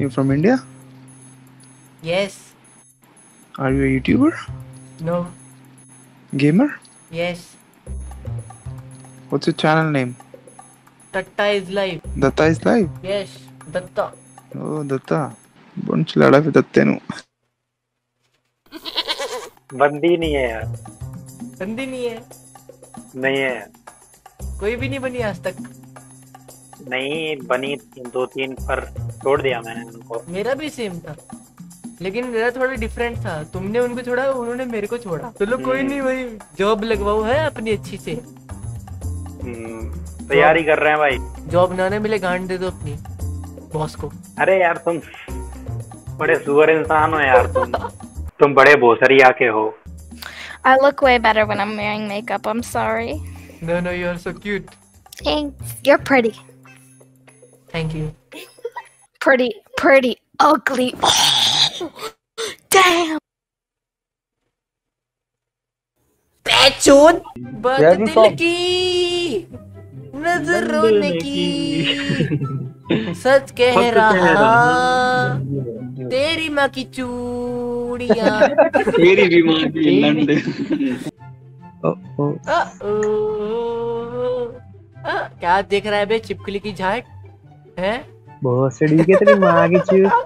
You're from India? Yes. Are you a YouTuber? No. Gamer? Yes. What's your channel name? Datta is live. Datta is live? Yes, Datta. Oh, Datta. Bunch lada fi datte nu. बंदी नहीं है यार. बंदी नहीं है? नहीं है. कोई भी नहीं बनी आज तक? नहीं बनी, 2-3 पर छोड़ दिया मैंने उनको. मेरा भी सेम था, लेकिन मेरा थोड़ा डिफरेंट था. तुमने उनको छोड़ा, उन्होंने मेरे को छोड़ा. चलो तो कोई नहीं, भाई जॉब लगवाऊ है अपनी अच्छी से. तैयारी कर रहे हैं भाई. जॉब ना मिले गांड दे दो अपनी बॉस को. अरे यार तुम बड़े सुअर इंसान हो यार. तुम बड़े भोसरिया के हो. I look way better when I'm wearing makeup. I'm sorry. No, you are so cute. Thanks. You're pretty. Thank you. Pretty, ugly. Damn. पैचून बद दिल की नजरों ने की सच कह रहा तेरी माँ की चूड़िया तेरी भी माँ की लंड. क्या देख रहा है बे चिपकली की झाट है बहुत सड़ी के तेरी माँ की चूड़.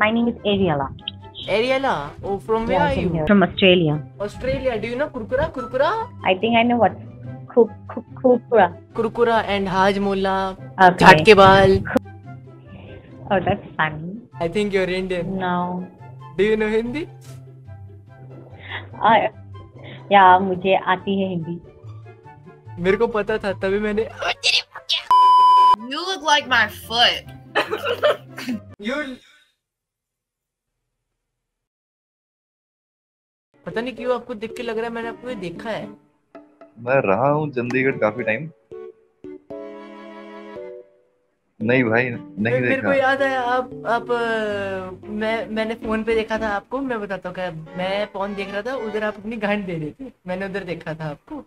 My name is Ariella. Ariella? Oh, from where are you? From Australia. Australia. Do you know Kurkura? I think I know what Kurkura and Hajmola. Okay. Jhatkebal. Oh, that's funny. I think you're Indian. No. Do you know Hindi? Yeah, मुझे आती है हिंदी. मेरे को पता था तभी मैंने. You look like my foot. You. पता नहीं क्यों आपको देख के लग रहा है मैंने आपको ये देखा है. मैं रहा हूँ चंडीगढ़ काफी टाइम. नहीं भाई नहीं देखा. मेरे को याद आया आप मैंने फोन पे देखा था आपको. मैं बताता हूँ मैं फोन देख रहा था उधर आप अपनी गांड दे रहे थे. मैंने उधर देखा था आपको.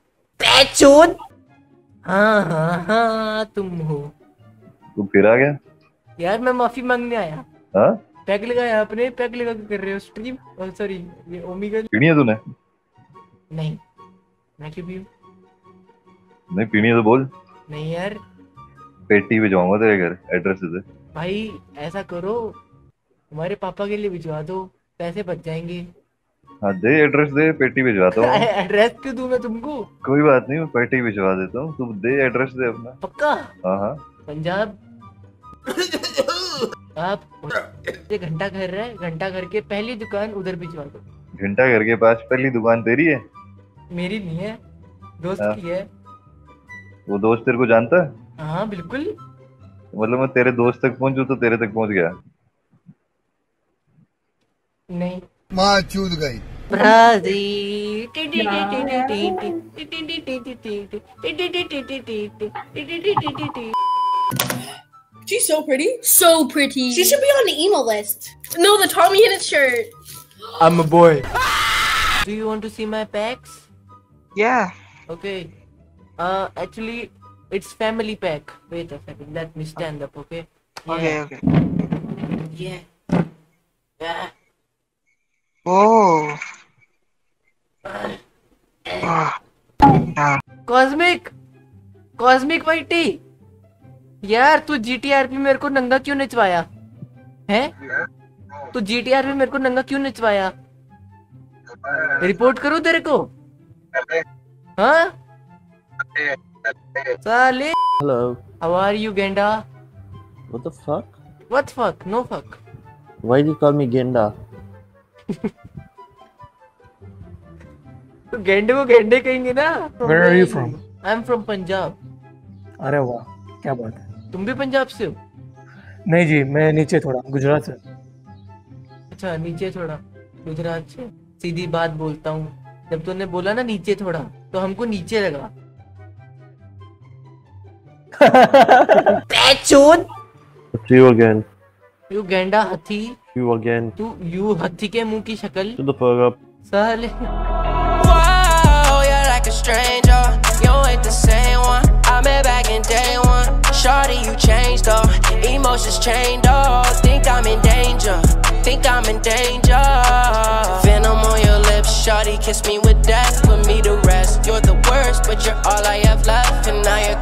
पैचून. हाँ तुम हो. तू फिर आ गया यार. मैं माफी मांगने आया. हाँ पैक लगाया आपने. पैक लगा के कर रहे हो स्ट्रीम. सॉरी ये ओमेगल पीनी है तूने? नहीं. मैं क्यों पीऊं? नहीं पीनी है तो बोल. नहीं यार पेटी भिजवाऊंगा तेरे घर एड्रेस से. भाई ऐसा करो तुम्हारे पापा के लिए भिजवा दो, पैसे बच जाएंगे. हाँ दे एड्रेस दे, पेटी भिजवाता हूँ. एड्रेस क्यों दूं मैं तुमको? कोई बात नहीं मैं पेटी भिजवा देता हूँ. तुम दे एड्रेस दे अपना. पक्का? हाँ पंजाब. आप घंटा घर रहा है, घंटा घर के पहली दुकान उधर भिजवा दो. घंटा घर के पास पहली दुकान तेरी है? मेरी नहीं है, दोस्त की है. वो दोस्त तेरे को जानता है? हाँ बिल्कुल. मतलब मैं तेरे दोस्त तक पहुँचू तो तेरे तक पहुँच गया? नहीं. माँ चूद गई. She's so pretty. So pretty. She should be on the emo list. No, the Tommy Hiddleston shirt. I'm a boy. Do you want to see my packs? Yeah. Okay. Actually, it's family pack. Wait a second. Let me stand up, okay? Yeah. Okay. Yeah. Oh. Cosmic Whitey. यार तू GTR पे मेरे को नंगा क्यों नचवाया है? तू GTR पे मेरे को नंगा क्यों नचवाया? रिपोर्ट करूं तेरे को? हाँ? साले. Hello. How are you, Genda? What the fuck? What fuck? No fuck. Why do you call me Genda? तो गेंडे को गेंडे कहेंगे ना. Where are you from? I'm from Punjab. अरे वाह क्या बात है. तुम भी पंजाब से हो? नहीं जी मैं नीचे थोड़ा गुजरात से. अच्छा नीचे थोड़ा गुजरात से. सीधी बात बोलता हूँ, जब तूने बोला ना नीचे थोड़ा तो हमको नीचे लगा. पैचून. You again. You गेंडा हाथी. You again. तू यू हाथी के मुंह की शक्ल. To the fuck up. साले. Wow, you're like a stranger. You ain't the same one. I met back in day one. Shawty, you changed. changed though, emotions chained up. Think I'm in danger, think I'm in danger. Venom on your lips, shawty, kiss me with death. Put me to rest, you're the worst, but you're all I have left. And I